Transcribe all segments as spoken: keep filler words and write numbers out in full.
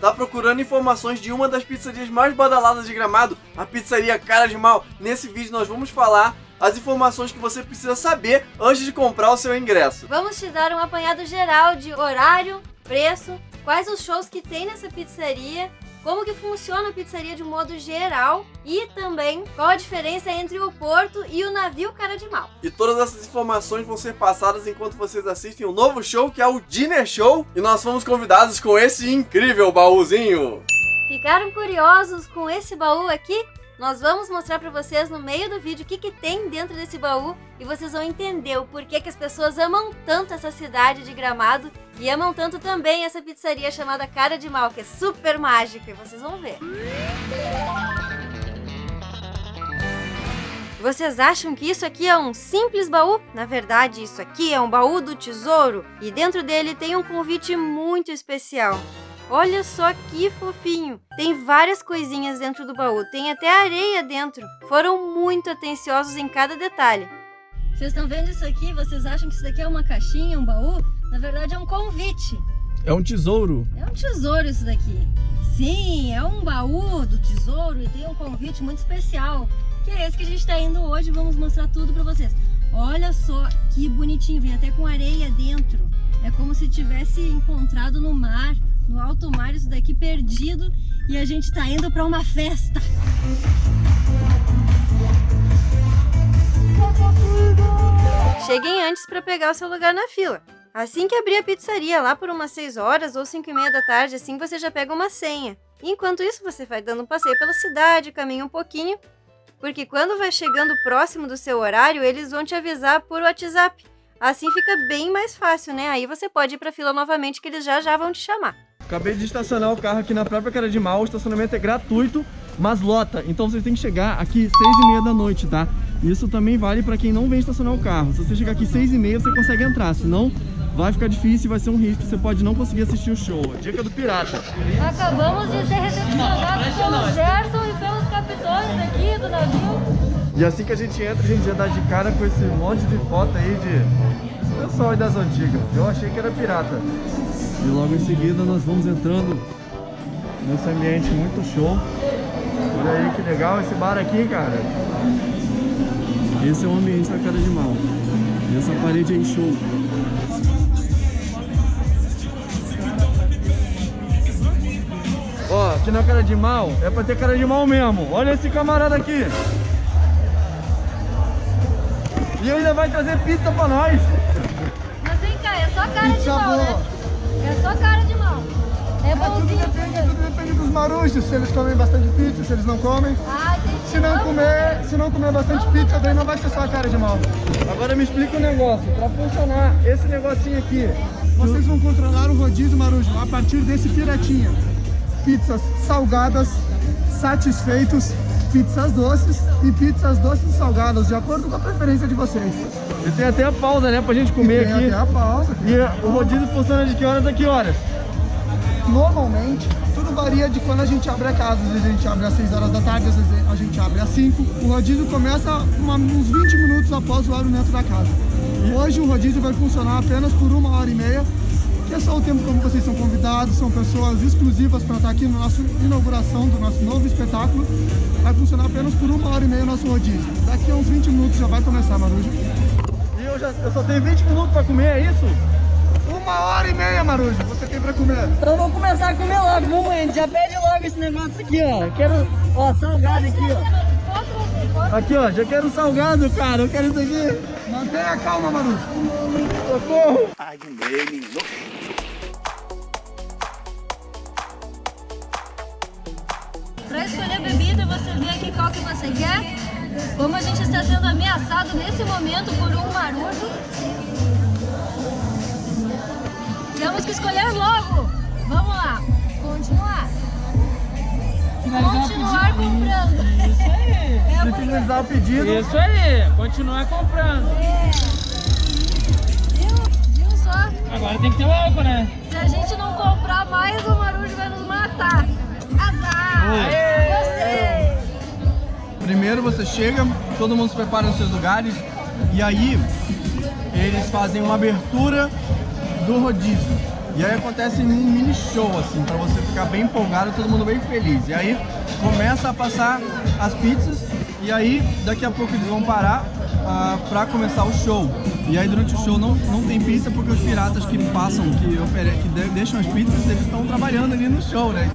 Tá procurando informações de uma das pizzarias mais badaladas de Gramado, a Pizzaria Cara de Mau? Nesse vídeo nós vamos falar as informações que você precisa saber antes de comprar o seu ingresso. Vamos te dar um apanhado geral de horário, preço, quais os shows que tem nessa pizzaria, como que funciona a pizzaria de um modo geral e também qual a diferença entre o Porto e o Navio Cara de Mau. E todas essas informações vão ser passadas enquanto vocês assistem um novo show que é o Dinner Show, e nós fomos convidados com esse incrível baúzinho. Ficaram curiosos com esse baú aqui? Nós vamos mostrar pra vocês no meio do vídeo o que, que tem dentro desse baú, e vocês vão entender o porquê que as pessoas amam tanto essa cidade de Gramado e amam tanto também essa pizzaria chamada Cara de Mau, que é super mágica, e vocês vão ver. Vocês acham que isso aqui é um simples baú? Na verdade, isso aqui é um baú do tesouro, e dentro dele tem um convite muito especial. Olha só que fofinho! Tem várias coisinhas dentro do baú, tem até areia dentro. Foram muito atenciosos em cada detalhe. Vocês estão vendo isso aqui? Vocês acham que isso daqui é uma caixinha, um baú? Na verdade é um convite. É um tesouro. É um tesouro isso daqui. Sim, é um baú do tesouro e tem um convite muito especial, que é esse que a gente está indo hoje. Vamos mostrar tudo para vocês. Olha só que bonitinho, vem até com areia dentro. É como se tivesse encontrado no mar, no alto mar, isso daqui perdido, e a gente tá indo para uma festa. Cheguem antes para pegar o seu lugar na fila. Assim que abrir a pizzaria, lá por umas seis horas ou cinco e meia da tarde, assim você já pega uma senha. Enquanto isso, você vai dando um passeio pela cidade, caminha um pouquinho, porque quando vai chegando próximo do seu horário, eles vão te avisar por WhatsApp. Assim fica bem mais fácil, né? Aí você pode ir pra fila novamente, que eles já já vão te chamar. Acabei de estacionar o carro aqui na própria Cara de Mau. O estacionamento é gratuito, mas lota. Então vocês têm que chegar aqui seis e meia da noite, tá? Isso também vale pra quem não vem estacionar o carro. Se você chegar aqui seis e meia, você consegue entrar. Senão vai ficar difícil e vai ser um risco. Você pode não conseguir assistir o show. A dica do pirata. Acabamos de ser recepcionados pelo Gerson e pelos capitões aqui do navio. E assim que a gente entra, a gente já dá de cara com esse monte de foto aí de esse pessoal aí das antigas. Eu achei que era pirata. E logo em seguida nós vamos entrando nesse ambiente muito show. Olha aí que legal esse bar aqui, cara. Esse é o ambiente da Cara de Mau. E essa parede aí show. Ó, aqui na Cara de Mau é pra ter cara de Mau mesmo. Olha esse camarada aqui. E ainda vai trazer pizza pra nós. Mas vem cá, é só cara pizza de mal, né? É só cara de mal. É bonzinho. É, tudo, depende, tudo depende dos maruchos, se eles comem bastante pizza, se eles não comem. Ah, gente, se não comer, se não comer bastante vamos pizza, daí não vai ser só a Cara de Mau. Agora me explica um negócio. Pra funcionar esse negocinho aqui, vocês vão controlar o rodízio marujo a partir desse piratinha. Pizzas salgadas, satisfeitos, pizzas doces e pizzas doces salgadas, de acordo com a preferência de vocês. E tem até a pausa, né, pra gente comer tem aqui. Tem até a pausa. E a o rodízio funciona de que horas a que horas? Normalmente, tudo varia de quando a gente abre a casa. Às vezes a gente abre às seis horas da tarde, às vezes a gente abre às cinco. O rodízio começa uma, uns vinte minutos após o horário dentro da casa. E hoje o rodízio vai funcionar apenas por uma hora e meia, que é só o tempo como vocês são convidados, são pessoas exclusivas para estar aqui na nossa inauguração do nosso novo espetáculo. Vai funcionar apenas por uma hora e meia o nosso rodízio. Daqui a uns vinte minutos já vai começar, Marujo. E eu, já, eu só tenho vinte minutos para comer, é isso? Uma hora e meia, Marujo, você tem para comer. Então vamos começar a comer logo, mamãe. Já pede logo esse negócio aqui, ó. Quero, ó, salgado aqui, ó. Aqui, ó, já quero salgado, cara. Eu quero isso aqui. Mantenha a calma, Marujo. Socorro. Ai, que meio, menino. Para escolher bebida, você vê aqui qual que você quer. Como a gente está sendo ameaçado nesse momento por um marujo, temos que escolher logo. Vamos lá, continuar. Continuar comprando. Isso aí. É Se finalizar o pedido. Isso aí, continuar comprando. É. Viu? Viu só? Agora tem que ter o álcool, né? Se a gente não comprar mais, o marujo vai nos matar. Azar! Aê! Primeiro você chega, todo mundo se prepara nos seus lugares, e aí eles fazem uma abertura do rodízio. E aí acontece um mini show, assim, pra você ficar bem empolgado, todo mundo bem feliz. E aí começa a passar as pizzas e aí daqui a pouco eles vão parar uh, pra começar o show. E aí durante o show não, não tem pizza porque os piratas que passam, que, oferecem, que deixam as pizzas, eles estão trabalhando ali no show, né?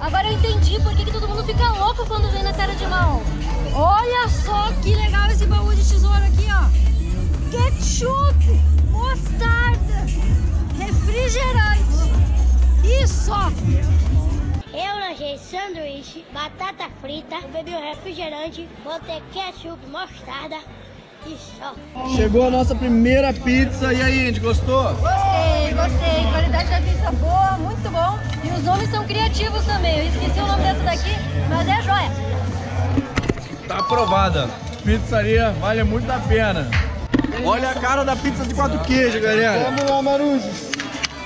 Agora eu entendi por que, que todo mundo fica louco quando vem na Cara de Mau. Olha só que legal esse baú de tesouro aqui, ó. Ketchup, mostarda, refrigerante e só. Eu lanchei sanduíche, batata frita, bebi um refrigerante, botei ketchup, mostarda e só. Chegou a nossa primeira pizza. E aí, gente, gostou? Gostei, gostei. Qualidade da pizza boa, muito bom. E os nomes são criativos também. Eu esqueci o nome dessa daqui, mas é joia. Tá aprovada. Pizzaria vale muito a pena. Olha a cara da pizza de quatro queijos, galera. Vamos lá, Marujos.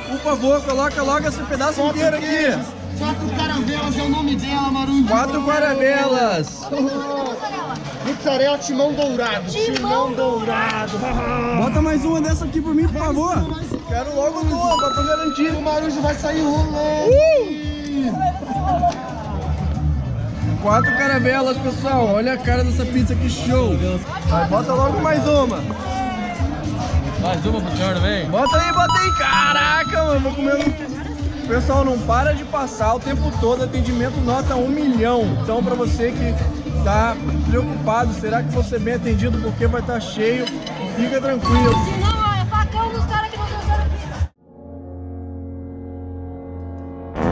Por favor, coloca logo esse pedaço inteiro aqui. Quatro caravelas é o nome dela, Marujos. Quatro caravelas. Mussarela timão dourado. Timão, timão dourado. dourado. Bota mais uma dessa aqui por mim, por favor. Quero logo duas, pra garantir. O Marujo vai sair rolando. Uh! Quatro caravelas, pessoal. Olha a cara dessa pizza, que show. Vai, bota logo mais uma. Mais uma pro senhor, vem. Bota aí, bota aí. Caraca, mano, vou comer um... Pessoal, não para de passar o tempo todo, atendimento nota um milhão. Então, pra você que tá preocupado, será que você é bem atendido porque vai estar cheio, fica tranquilo. Se não, ó, é facão dos caras que não trouxeram pizza.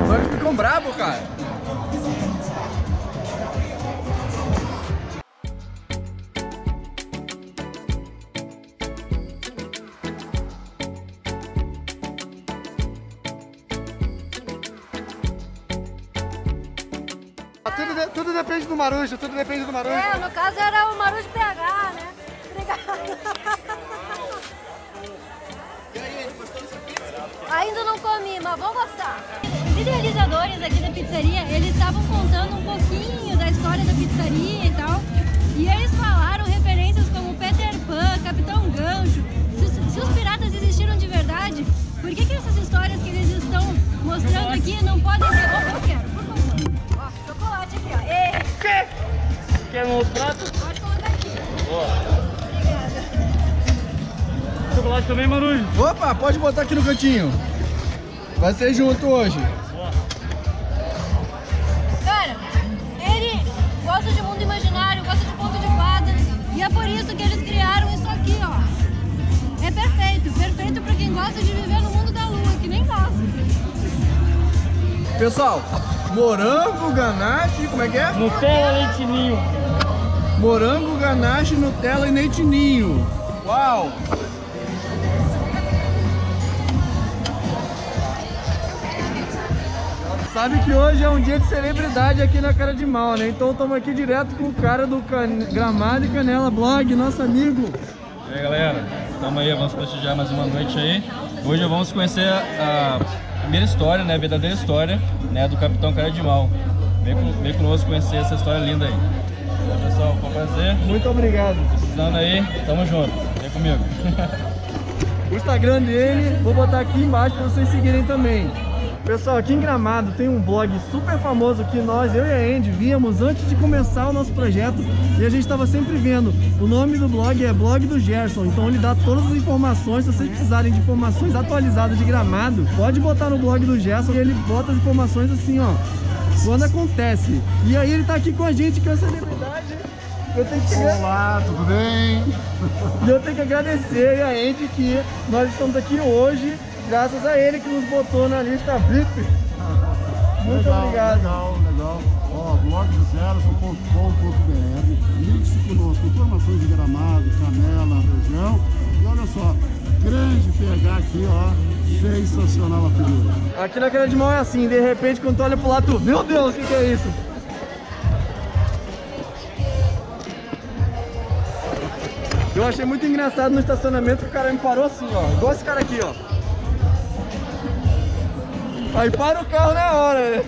Agora eles ficam bravos, cara. Tudo, de, tudo depende do Marujo, tudo depende do Marujo. É, no caso era o Marujo P H, né? E aí, gente, gostou dessa pizza? Ainda não comi, mas vou gostar. Os idealizadores aqui da pizzaria, eles estavam contando um pouquinho da história da pizzaria e tal. E eles falaram referências como Peter Pan, Capitão Gancho. Se, se os piratas existiram de verdade, por que, que essas histórias que eles estão mostrando aqui não podem ser... Oh, eu quero, por favor. Chocolate aqui, ó. Ei. Quer? Quer no outro prato? Pode colocar aqui. Boa. Obrigada. Chocolate também, Marujo? Opa, pode botar aqui no cantinho. Vai ser junto hoje. Boa. Cara, ele gosta de mundo imaginário, gosta de ponto de fada. E é por isso que eles criaram isso aqui, ó. É perfeito. Perfeito pra quem gosta de viver no mundo da lua, que nem gosta. Pessoal... Morango, ganache, como é que é? Nutella, leite ninho. Morango, ganache, Nutella e leite ninho. Uau! Sabe que hoje é um dia de celebridade aqui na Cara de Mau, né? Então estamos aqui direto com o cara do Can... Gramado e Canela Blog, nosso amigo. E aí, galera, estamos aí, vamos prestigiar mais uma noite aí. Hoje vamos conhecer a... primeira história, né, a verdadeira história, né, do Capitão Cara de Mau. Vem, vem conosco conhecer essa história linda aí. Então, pessoal, foi um prazer. Muito obrigado. Precisando aí, tamo junto. Vem comigo. O Instagram dele, vou botar aqui embaixo pra vocês seguirem também. Pessoal, aqui em Gramado tem um blog super famoso que nós, eu e a Andy, víamos antes de começar o nosso projeto e a gente estava sempre vendo. O nome do blog é Blog do Gerson, então ele dá todas as informações. Se vocês precisarem de informações atualizadas de Gramado, pode botar no Blog do Gerson e ele bota as informações assim, ó, quando acontece. E aí ele tá aqui com a gente, que é a celebridade. Eu tenho que... Olá, tudo bem? E eu tenho que agradecer a Andy que nós estamos aqui hoje. Graças a ele que nos botou na lista V I P. Muito legal, obrigado. Legal, legal. Ó, blog do gerson ponto com ponto br. Ligue-se conosco, informações de Gramado, Canela, região. E olha só, grande P H aqui, ó. Sensacional a figura. Aqui na Cara de Mau é assim, de repente quando tu olha pro lado, tu, meu Deus, o que, que é isso? Eu achei muito engraçado no estacionamento que o cara me parou assim, ó. Igual esse cara aqui, ó. Aí para o carro na hora, né?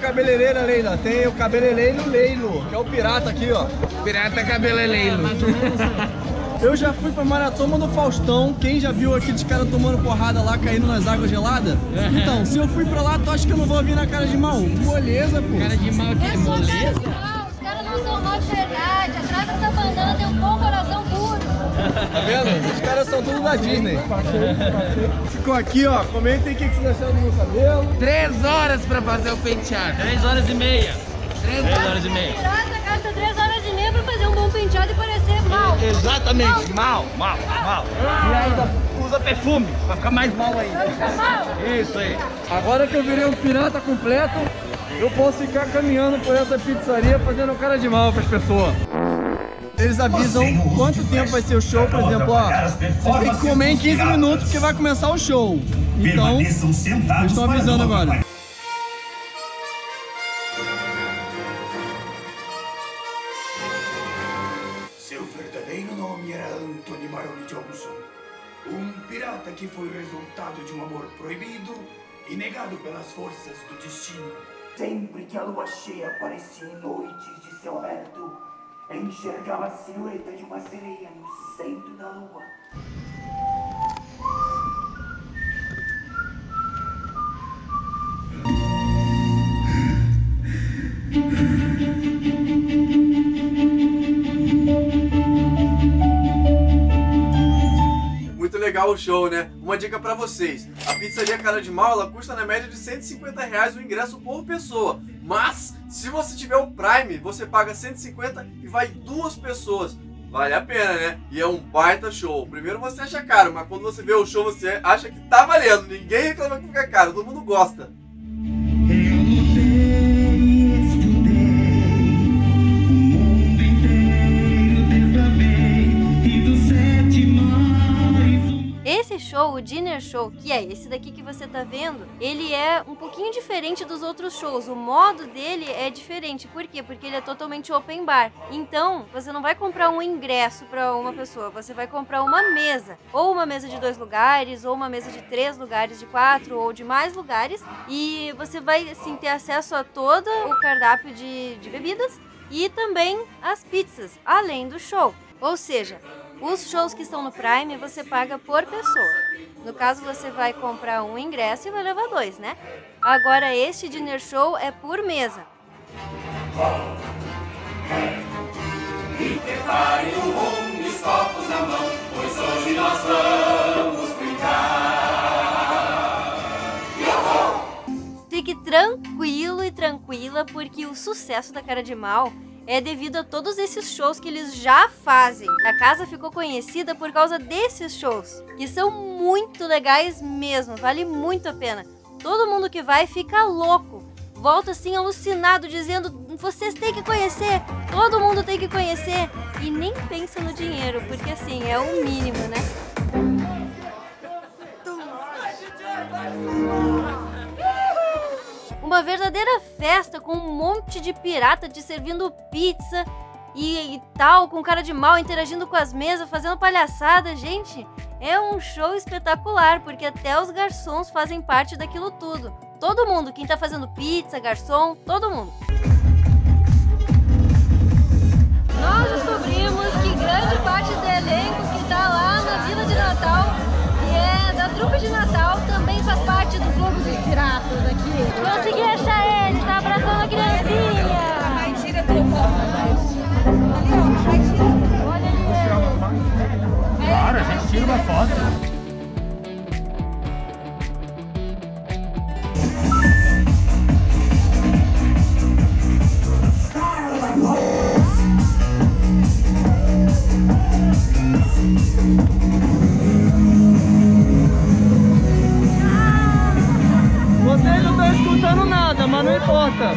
Cabeleireira, Leila, tem o cabeleireiro Leilo, que é o pirata aqui, ó. Pirata cabeleireiro. Eu já fui pra maratona do Faustão. Quem já viu aqui de cara tomando porrada lá, caindo nas águas geladas? Então, se eu fui pra lá, tu acha que eu não vou vir na Cara de Mau? Moleza, pô. Cara de Mau que é moleza? Os caras não são mal de verdade. Atrás dessa bandana tem um bom coração puro. Tá vendo? Os caras são tudo da Disney. Ficou aqui, ó. Comentem o que vocês acharam do meu cabelo. Três horas pra fazer o penteado. Três horas e meia. Três, três horas, horas e meia. Pirata gasta três horas e meia pra fazer um bom penteado e parecer mal. Exatamente. Mal, mal, mal. E ainda usa perfume pra ficar mais mal ainda. Isso aí. Agora que eu virei um pirata completo, eu posso ficar caminhando por essa pizzaria fazendo cara de mal pras pessoas. Eles avisam quanto tempo vai ser o show, por exemplo, ó, vocês têm que comer em quinze minutos porque vai começar o show. Então, eles estão avisando agora. Seu verdadeiro nome era Anthony Maroni Johnson, um pirata que foi resultado de um amor proibido e negado pelas forças do destino. Sempre que a lua cheia aparecia em noites de céu aberto, enxergava a silhueta de uma sereia no centro da lua. Muito legal o show, né? Uma dica pra vocês. A pizzaria Cara de Mau, ela custa na média de cento e cinquenta reais o ingresso por pessoa. Mas, se você tiver o Prime, você paga cento e cinquenta e vai duas pessoas. Vale a pena, né? E é um baita show. Primeiro você acha caro, mas quando você vê o show, você acha que tá valendo. Ninguém reclama que fica caro, todo mundo gosta. Esse show, o Dinner Show, que é esse daqui que você tá vendo, ele é um pouquinho diferente dos outros shows. O modo dele é diferente. Por quê? Porque ele é totalmente open bar. Então, você não vai comprar um ingresso para uma pessoa, você vai comprar uma mesa. Ou uma mesa de dois lugares, ou uma mesa de três lugares, de quatro, ou de mais lugares. E você vai, assim, ter acesso a todo o cardápio de, de bebidas e também as pizzas, além do show. Ou seja, os shows que estão no Prime você paga por pessoa. No caso, você vai comprar um ingresso e vai levar dois, né? Agora, este Dinner Show é por mesa. E prepare o rumo e os copos na mão, pois hoje nós vamos brincar. Fique tranquilo e tranquila, porque o sucesso da Cara de Mau é devido a todos esses shows que eles já fazem. A casa ficou conhecida por causa desses shows, que são muito legais mesmo, vale muito a pena. Todo mundo que vai fica louco, volta assim alucinado, dizendo: vocês têm que conhecer, todo mundo tem que conhecer. E nem pensa no dinheiro, porque assim, é o mínimo, né? Uma verdadeira festa com um monte de pirata te servindo pizza e, e tal, com Cara de Mau, interagindo com as mesas, fazendo palhaçada, gente. É um show espetacular, porque até os garçons fazem parte daquilo tudo. Todo mundo, quem tá fazendo pizza, garçom, todo mundo. Nós descobrimos que grande parte do elenco que tá lá na Vila de Natal e é da trupe de Natal também faz parte do Clube dos Piratas aqui. Consegui achar ele, tá abraçando a criancinha. A Maitira tá ali, ó. Olha ali. Claro, a gente tira uma foto. Vocês não estão escutando? mas não importa.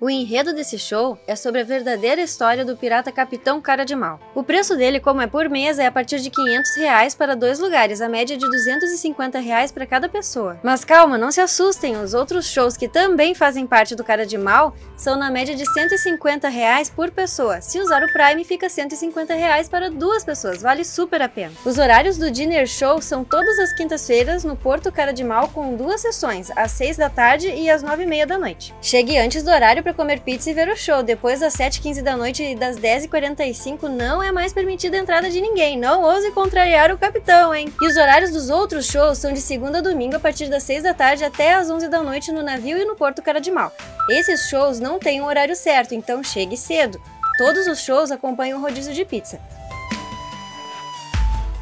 O enredo desse show é sobre a verdadeira história do pirata Capitão Cara de Mau. O preço dele, como é por mesa, é a partir de quinhentos reais para dois lugares, a média de duzentos e cinquenta reais para cada pessoa. Mas calma, não se assustem, os outros shows que também fazem parte do Cara de Mau são na média de cento e cinquenta reais por pessoa. Se usar o Prime, fica cento e cinquenta reais para duas pessoas, vale super a pena. Os horários do Dinner Show são todas as quintas-feiras no Porto Cara de Mau, com duas sessões, às seis da tarde e às nove e meia da noite. Chegue antes do horário para comer pizza e ver o show. Depois das sete e quinze da noite e das dez e quarenta e cinco não é mais permitida a entrada de ninguém. Não ouse contrariar o capitão, hein? E os horários dos outros shows são de segunda a domingo a partir das seis da tarde até as onze da noite no Navio e no Porto Cara de Mau. Esses shows não têm um horário certo, então chegue cedo. Todos os shows acompanham o rodízio de pizza.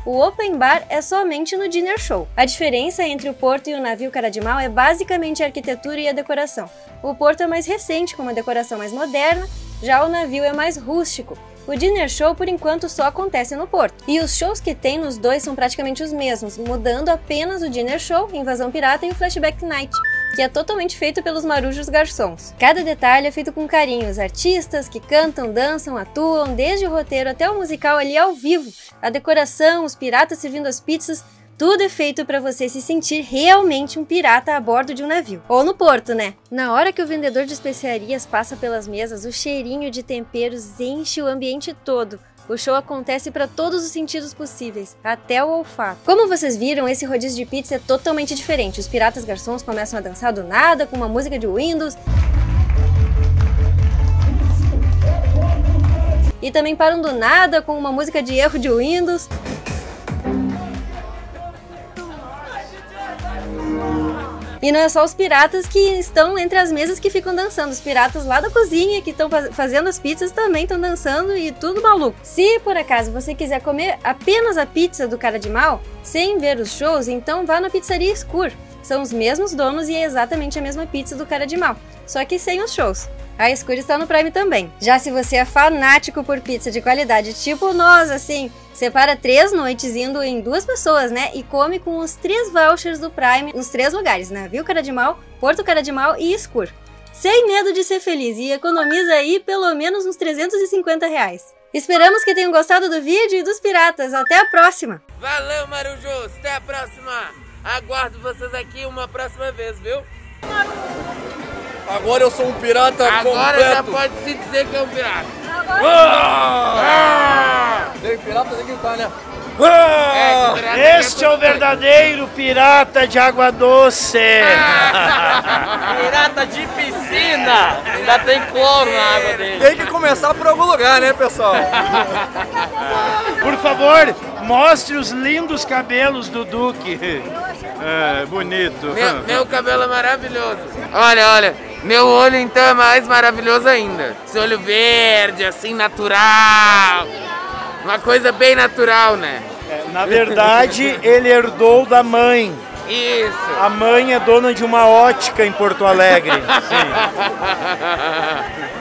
O Open Bar é somente no Dinner Show. A diferença entre o Porto e o Navio Cara de Mau é basicamente a arquitetura e a decoração. O Porto é mais recente, com uma decoração mais moderna, já o Navio é mais rústico. O Dinner Show, por enquanto, só acontece no Porto. E os shows que tem nos dois são praticamente os mesmos, mudando apenas o Dinner Show, Invasão Pirata e o Flashback Night, que é totalmente feito pelos marujos garçons. Cada detalhe é feito com carinho, os artistas que cantam, dançam, atuam, desde o roteiro até o musical ali ao vivo, a decoração, os piratas servindo as pizzas, tudo é feito para você se sentir realmente um pirata a bordo de um navio. Ou no porto, né? Na hora que o vendedor de especiarias passa pelas mesas, o cheirinho de temperos enche o ambiente todo. O show acontece para todos os sentidos possíveis, até o olfato. Como vocês viram, esse rodízio de pizza é totalmente diferente. Os piratas garçons começam a dançar do nada, com uma música de Windows. E também param do nada, com uma música de erro de Windows. E não é só os piratas que estão entre as mesas que ficam dançando, os piratas lá da cozinha que estão fazendo as pizzas também estão dançando e tudo maluco. Se por acaso você quiser comer apenas a pizza do Cara de Mau, sem ver os shows, então vá na Pizzaria Escuna. São os mesmos donos e é exatamente a mesma pizza do Cara de Mau, só que sem os shows. A Escuna está no Prime também. Já se você é fanático por pizza de qualidade, tipo nós, assim, separa três noites indo em duas pessoas, né? E come com os três vouchers do Prime nos três lugares, né? Navio Cara de Mau, Porto Cara de Mau e Escuna. Sem medo de ser feliz e economiza aí pelo menos uns trezentos e cinquenta reais. Esperamos que tenham gostado do vídeo e dos piratas. Até a próxima! Valeu, marujos! Até a próxima! Aguardo vocês aqui uma próxima vez, viu? Agora eu sou um pirata Agora completo. Agora já pode se dizer que é um pirata. Ah! Ah! Tem pirata, tem que gritar, né? Ah! É, este é, é o verdadeiro pirata de água doce. Ah! Pirata de piscina. Ainda tem cloro na água dele. Tem que começar por algum lugar, né, pessoal? Por favor, mostre os lindos cabelos do Duque. É, bonito. Meu, meu cabelo é maravilhoso. Olha, olha, meu olho então é mais maravilhoso ainda. Esse olho verde, assim, natural. Uma coisa bem natural, né? É, na verdade, ele herdou da mãe. Isso. A mãe é dona de uma ótica em Porto Alegre. Sim.